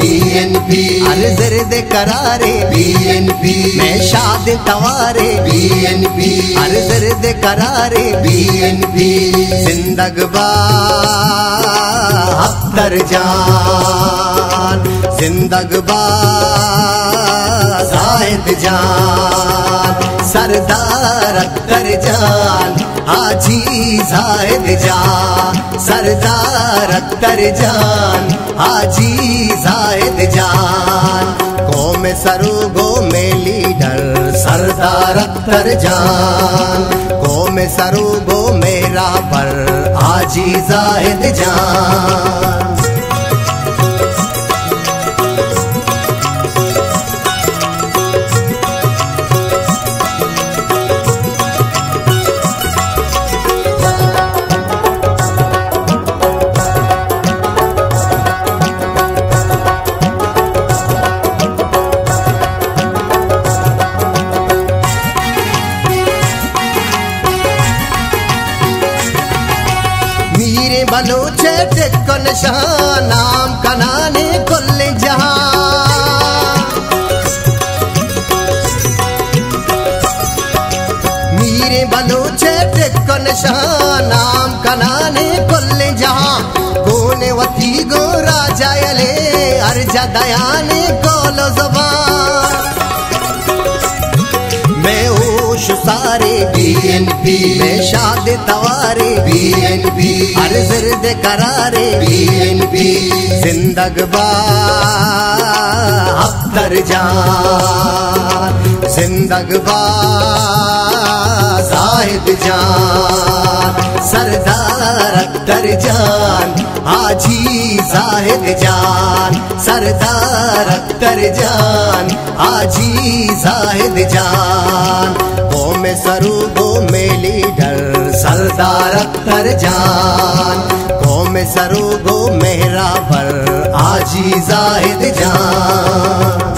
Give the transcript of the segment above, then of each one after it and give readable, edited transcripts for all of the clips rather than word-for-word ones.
BNP अर्जर्द करारे BNP मैं शाद तवारे बीएनपी अर्जर्द करारे बीएनपी जिंदगबाद अख्तर जान जिंदगबाद जाहिद जान सरदार अख्तर जान हाजी जाहिद जान सरदार अख्तर जान हाजी जाहिद जान कौम सरोगो में लीडर सरदार अख्तर जान कौम सरोगो मेरा पर हाजी जाहिद जान बलोचे टिक्कुल शाह नाम कनाने कुल जहां मीरे बलोचे टिक्कुल शाह नाम कनाने कुल जहां कोने वती गो राजा यले अर्जा दयाने कोलो जुबान सारे बीएनपी मैं शाद तवारे बीएनपी हर जर्द करारे बीएनपी जिंदगबाद अख्तर जान जिंदगबाद जाहिद जान सरदार अख्तर जान हाजी जाहिद जान सरदार अख्तर जान हाजी जाहिद जान में सरूगो में लीडर सरदार अख्तर जान कौम सरूगो मेरा पर हाजी जाहिद जान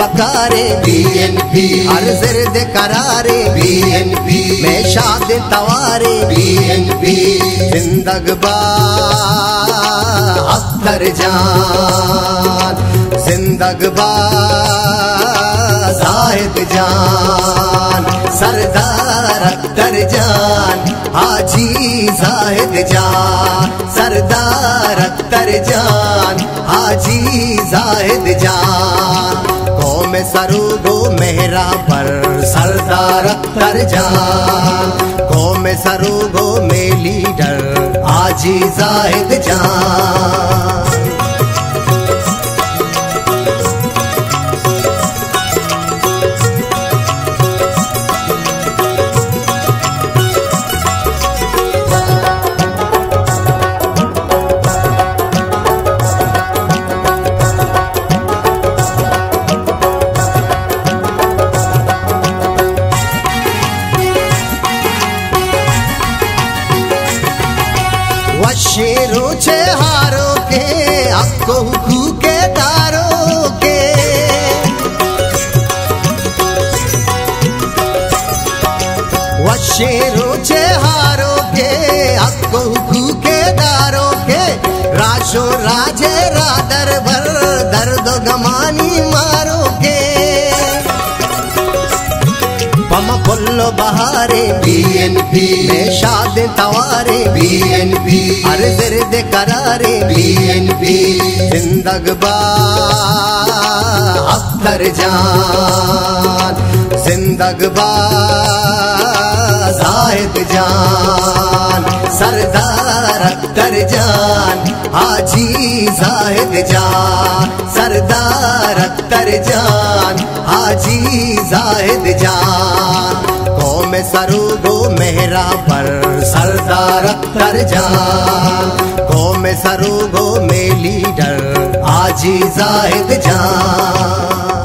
पकारे बीएनपी हर जर्द करारे बीएनपी मैं शाद तवारे बीएनपी जिंदगबाद अख्तर जान जिंदगबाद जाहिद जान सरदार अख्तर जान हाजी जाहिद जान सरदार अख्तर जान हाजी जाहिद जान मैं सरूगो मेरा पर सरदार अख्तर जान कौम सरूगो में लीडर हाजी जाहिद जान शेरों छे हारों के आपको हुकूक दारों के व शेरों सोचे हारो के आपको ठूकेदारों के राशो राजे रादर भर दर्द गमानी मारो के पम बोलो बहारे बीएनपी में शादी तवारे बीएनपी अरे दर्द करारे बीएनपी जिंदगबाद अख्तर जान जिंदगबाद जाहिद जान सरदार अख्तर जान हाजी जाहिद जान सरदार अख्तर जान हाजी जाहिद जान कौम सरूदो मेहरा पर सरदार अख्तर जान कौम सरूदो में लीडर हाजी जाहिद जान।